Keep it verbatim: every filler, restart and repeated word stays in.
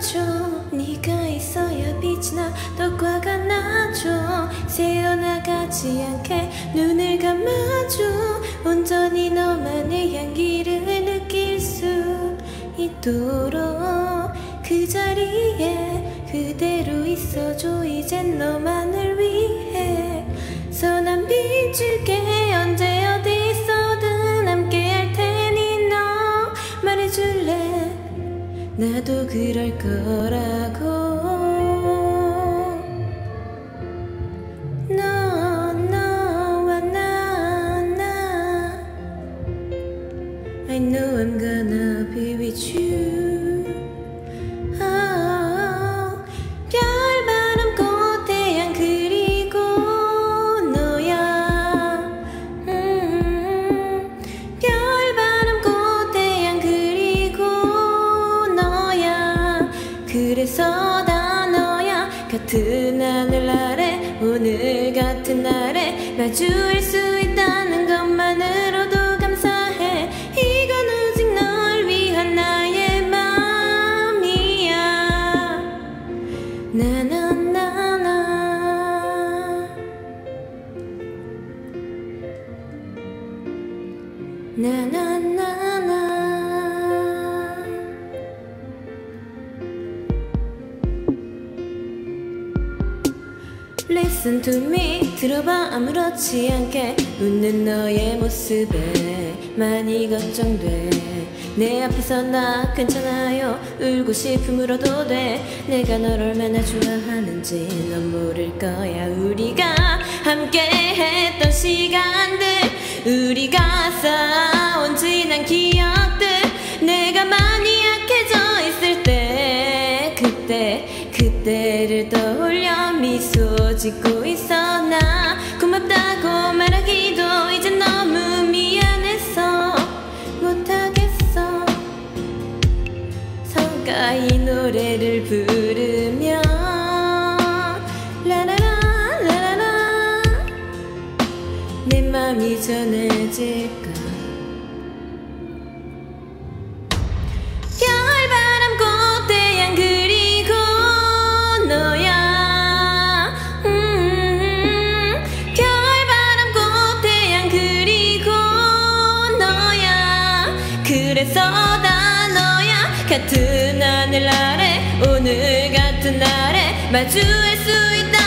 나죠. 네가 있어야 빛이 나 더 화가 나죠. 새어나가지 않게 눈을 감아줘. 온전히 너만의 향기를 느낄 수 있도록 그 자리에 그대로 있어줘. 이젠 너만을 위해 선한 빛줄게. 언제 어디 있어든 함께 할 테니 너 말해줄래. 나도 그럴 거라고. 너, 너와 나, 나 I know I'm gonna be with you. oh, 별, 바람, 꽃, 태양 그리고 너야. 음, 별 그래서 다 너야. 같은 하늘 아래 오늘 같은 날에 마주할 수 있다는 것만으로도 감사해. 이건 오직 널 위한 나의 맘이야. 나나나나 나나나나 Listen to me. 들어봐 아무렇지 않게 웃는 너의 모습에 많이 걱정돼. 내 앞에서 나 괜찮아요. 울고 싶음 울어도 돼. 내가 널 얼마나 좋아하는지 넌 모를 거야. 우리가 함께 했던 시간들, 우리가 쌓아온 지난 기억들, 내가 많이 약해져 있을 때 그때 그때를 떠올려 미소 짓고 있어. 나 고맙다고 말하기도 이제 너무 미안해서 못하겠어. 성가이 노래를 부르며 라라라 라라라 내 맘이 전해질까. 그래서 다 너야. 같은 하늘 아래 오늘 같은 날에 마주할 수 있다.